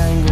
tango.